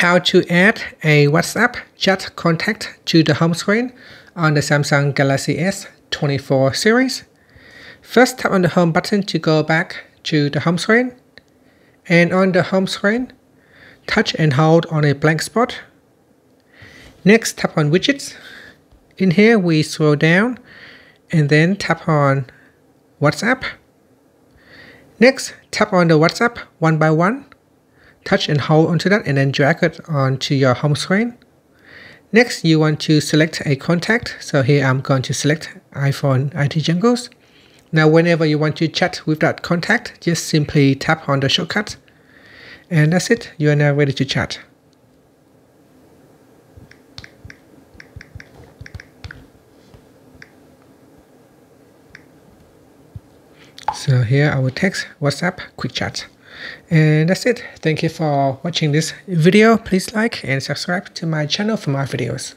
How to add a WhatsApp chat contact to the home screen on the Samsung Galaxy S24 series. First, tap on the home button to go back to the home screen. And on the home screen, touch and hold on a blank spot. Next, tap on widgets. In here, we scroll down and then tap on WhatsApp. Next, tap on the WhatsApp one by one. Touch and hold onto that and then drag it onto your home screen. Next, you want to select a contact. So here I'm going to select iPhone IT Jungles. Now, whenever you want to chat with that contact, just simply tap on the shortcut. And that's it. You are now ready to chat. So here I will text WhatsApp quick chat. And that's it. Thank you for watching this video. Please like and subscribe to my channel for more videos.